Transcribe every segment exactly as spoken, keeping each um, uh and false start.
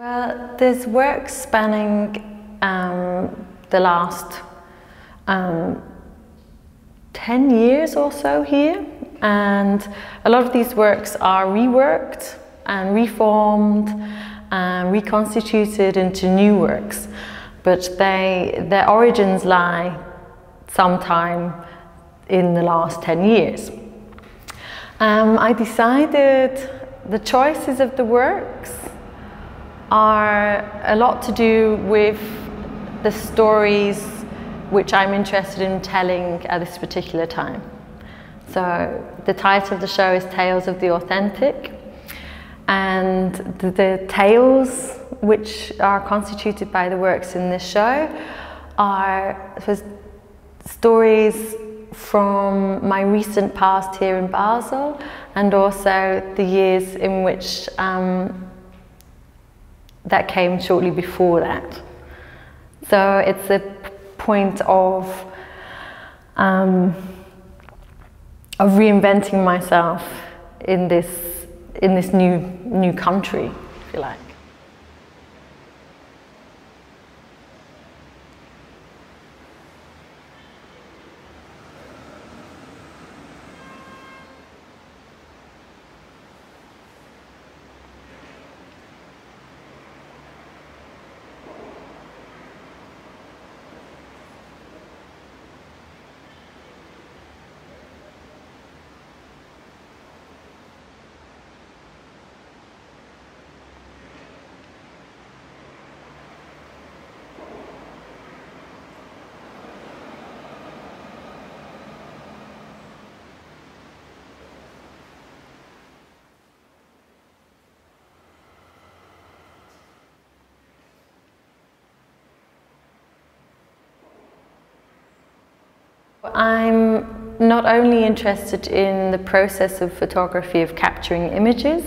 Well, there's work spanning um, the last um, ten years or so here, and a lot of these works are reworked and reformed and reconstituted into new works, but they, their origins lie sometime in the last ten years. Um, I decided the choices of the works are a lot to do with the stories which I'm interested in telling at this particular time. So the title of the show is Tales of the Authentic, and the, the tales which are constituted by the works in this show are stories from my recent past here in Basel, and also the years in which um, that came shortly before that. So it's a point of um, of reinventing myself in this in this new new country, if you like. I'm not only interested in the process of photography, of capturing images,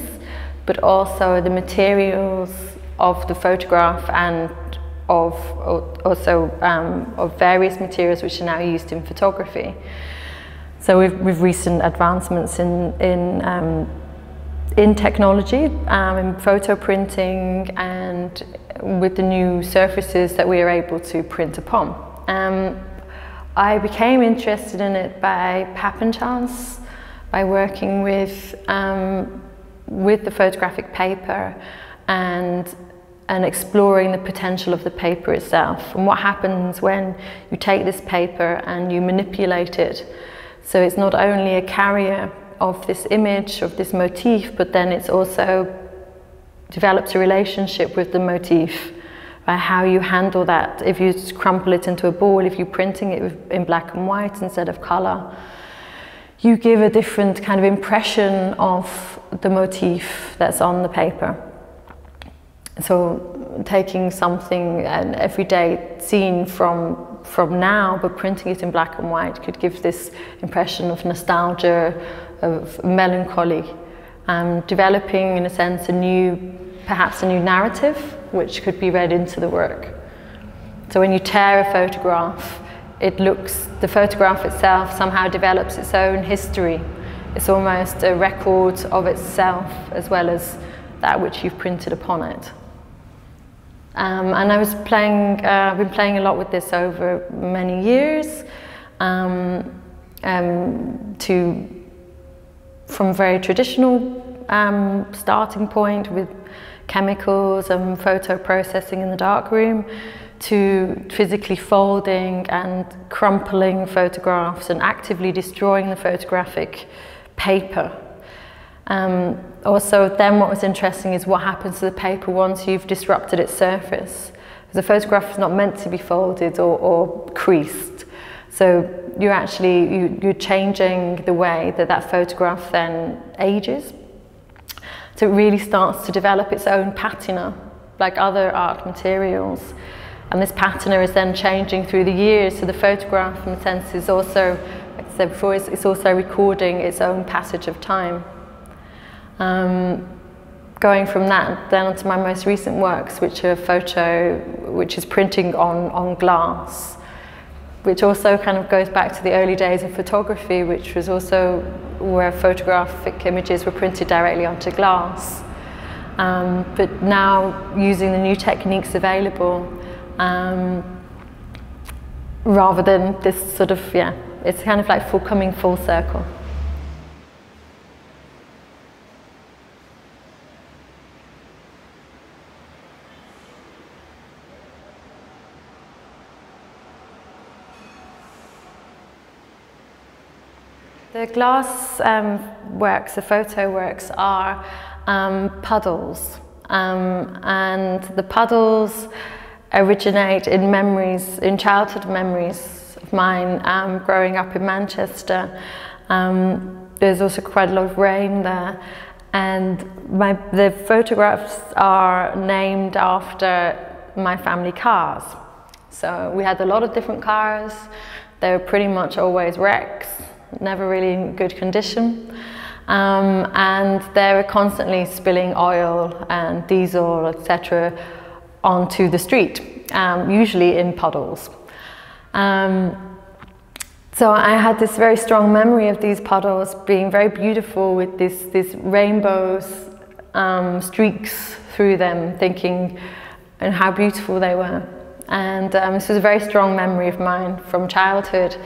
but also the materials of the photograph and of also um, of various materials which are now used in photography. So with, with recent advancements in, in, um, in technology, um, in photo printing, and with the new surfaces that we are able to print upon. Um, I became interested in it by happen chance, by working with, um, with the photographic paper and, and exploring the potential of the paper itself, and what happens when you take this paper and you manipulate it. So it's not only a carrier of this image, of this motif, but then it's also develops a relationship with the motif, by how you handle that, if you crumple it into a ball, if you're printing it in black and white instead of colour. You give a different kind of impression of the motif that's on the paper. So taking something, an everyday scene from, from now, but printing it in black and white could give this impression of nostalgia, of melancholy, and developing in a sense a new, perhaps a new narrative, which could be read into the work. So when you tear a photograph, it looks, the photograph itself somehow develops its own history. It's almost a record of itself as well as that which you've printed upon it. Um, and I was playing, uh, I've been playing a lot with this over many years, um, um, to, from very traditional um, starting point with chemicals and photo processing in the dark room, to physically folding and crumpling photographs and actively destroying the photographic paper. Um, also then what was interesting is what happens to the paper once you've disrupted its surface. The photograph is not meant to be folded or, or creased, so you're actually you, you're changing the way that that photograph then ages. So it really starts to develop its own patina, like other art materials. And this patina is then changing through the years, so the photograph, in a sense, is also, like I said before, it's also recording its own passage of time. Um, going from that then onto my most recent works, which are photo, which is printing on, on glass, which also kind of goes back to the early days of photography, which was also where photographic images were printed directly onto glass. um, but now using the new techniques available, um, rather than this sort of, yeah, it's kind of like full, coming full circle. The glass um, works, the photo works, are um, puddles, um, and the puddles originate in memories, in childhood memories of mine, um, growing up in Manchester. Um, there's also quite a lot of rain there, and my, the photographs are named after my family cars. So we had a lot of different cars. They were pretty much always wrecks, never really in good condition. Um, and they were constantly spilling oil and diesel, et cetera, onto the street, um, usually in puddles. Um, so I had this very strong memory of these puddles being very beautiful, with this, this rainbows, um, streaks through them, thinking and how beautiful they were. And um, this was a very strong memory of mine from childhood.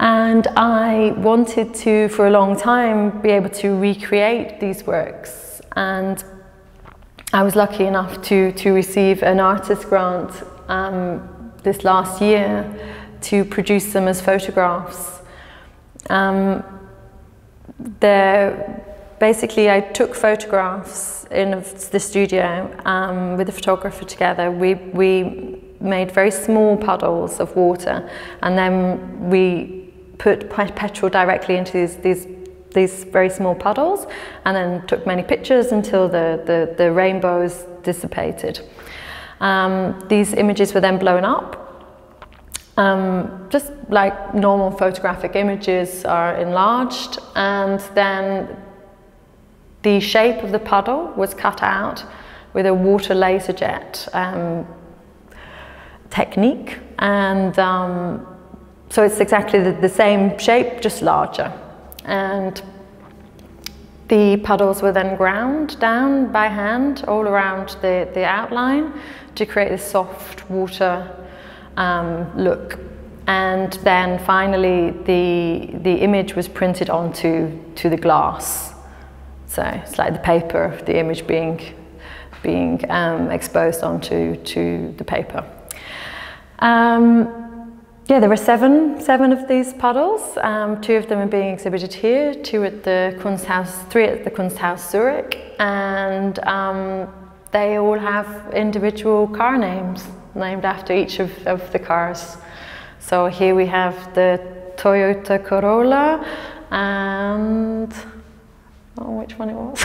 And I wanted to, for a long time, be able to recreate these works. And I was lucky enough to, to receive an artist grant um, this last year to produce them as photographs. Um, basically, I took photographs in the studio um, with the photographer together. We, we made very small puddles of water, and then we put petrol directly into these, these these very small puddles, and then took many pictures until the, the, the rainbows dissipated. Um, these images were then blown up. Um, just like normal photographic images are enlarged, and then the shape of the puddle was cut out with a water laser jet um, technique. And um, so it's exactly the, the same shape, just larger. And the puddles were then ground down by hand all around the, the outline to create this soft water um, look. And then finally the, the image was printed onto to the glass. So it's like the paper of the image being, being um, exposed onto to the paper. Um, Yeah, there were seven, seven of these puddles. Um, two of them are being exhibited here, two at the Kunsthaus, three at the Kunsthaus Zurich, and um, they all have individual car names named after each of, of the cars. So here we have the Toyota Corolla and, oh, which one it was?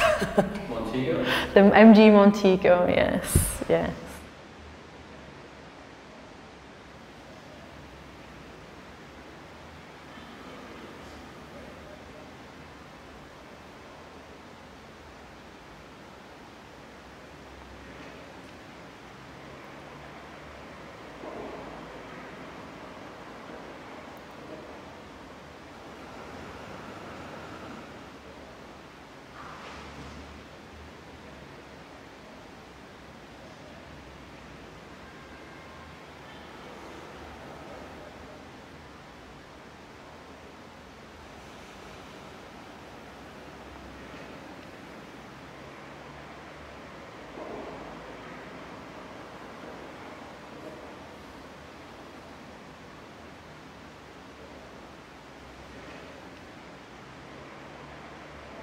Montego. The M G Montego, yes, yes.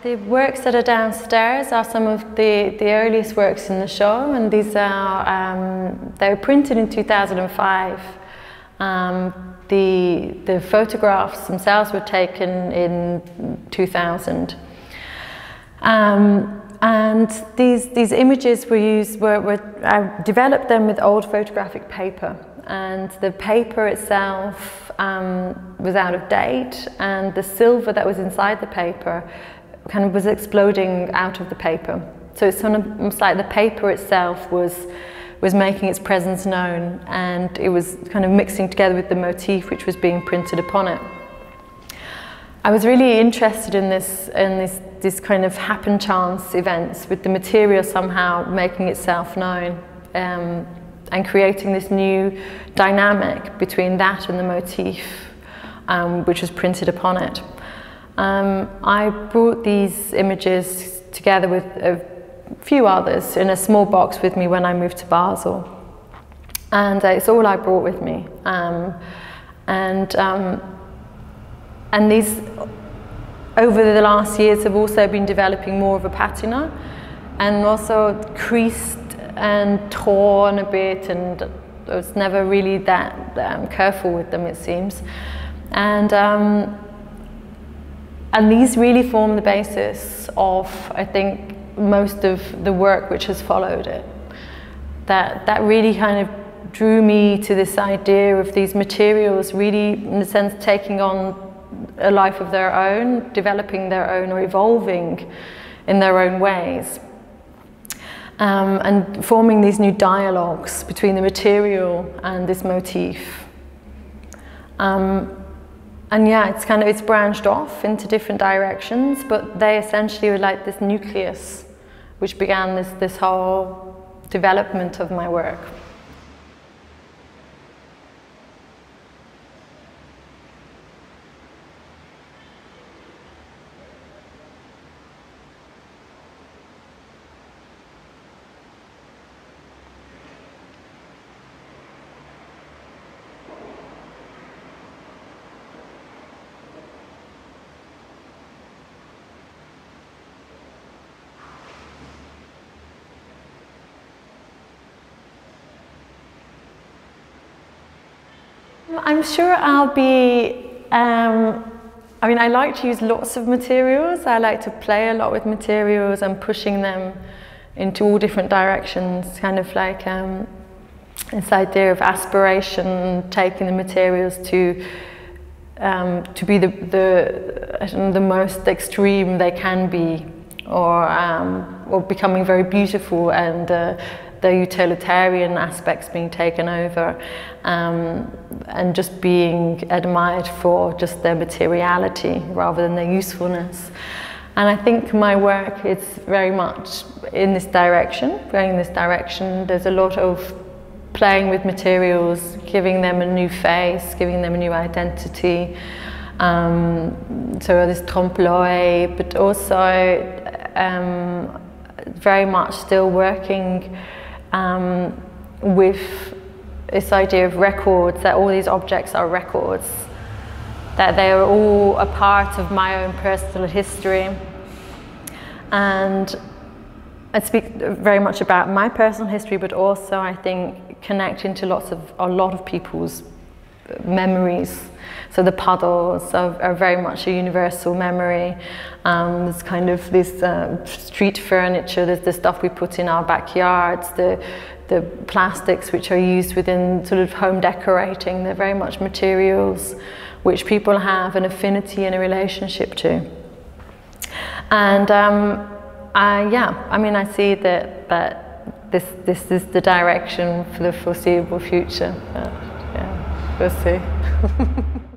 The works that are downstairs are some of the, the earliest works in the show, and these are, um, they were printed in two thousand five. Um, the, the photographs themselves were taken in two thousand. Um, and these, these images were used, were, were, I developed them with old photographic paper. And the paper itself um, was out of date, and the silver that was inside the paper kind of was exploding out of the paper. So it's almost like the paper itself was was making its presence known, and it was kind of mixing together with the motif which was being printed upon it. I was really interested in this in this this kind of happen chance events with the material somehow making itself known, um, and creating this new dynamic between that and the motif, um, which was printed upon it. Um, I brought these images together with a few others in a small box with me when I moved to Basel, and uh, it's all I brought with me. Um, and um, and these, over the last years, have also been developing more of a patina, and also creased and torn a bit, and I was never really that um, careful with them, it seems. And um, and these really form the basis of, I think, most of the work which has followed it. That that really kind of drew me to this idea of these materials really, in a sense, taking on a life of their own, developing their own, or evolving in their own ways, um, and forming these new dialogues between the material and this motif. Um, and yeah, it's kind of, it's branched off into different directions, but they essentially were like this nucleus which began this, this whole development of my work. I'm sure I'll be, um, I mean, I like to use lots of materials. I like to play a lot with materials and pushing them into all different directions, kind of like um, this idea of aspiration, taking the materials to um, to be the, the, I don't know, the most extreme they can be, or, um, or becoming very beautiful, and uh, the utilitarian aspects being taken over, um, and just being admired for just their materiality rather than their usefulness. And I think my work is very much in this direction, going in this direction. There's a lot of playing with materials, giving them a new face, giving them a new identity. Um, so this trompe l'oeil, but also um, very much still working Um, with this idea of records, that all these objects are records, that they are all a part of my own personal history. And I speak very much about my personal history, but also I think connecting to lots of, a lot of people's memories. So the puddles are, are very much a universal memory. Um, there's kind of this uh, street furniture, there's the stuff we put in our backyards, the, the plastics which are used within sort of home decorating. They're very much materials which people have an affinity and a relationship to. And um, I, yeah, I mean, I see that, that this, this is the direction for the foreseeable future. Uh, yeah, we'll see.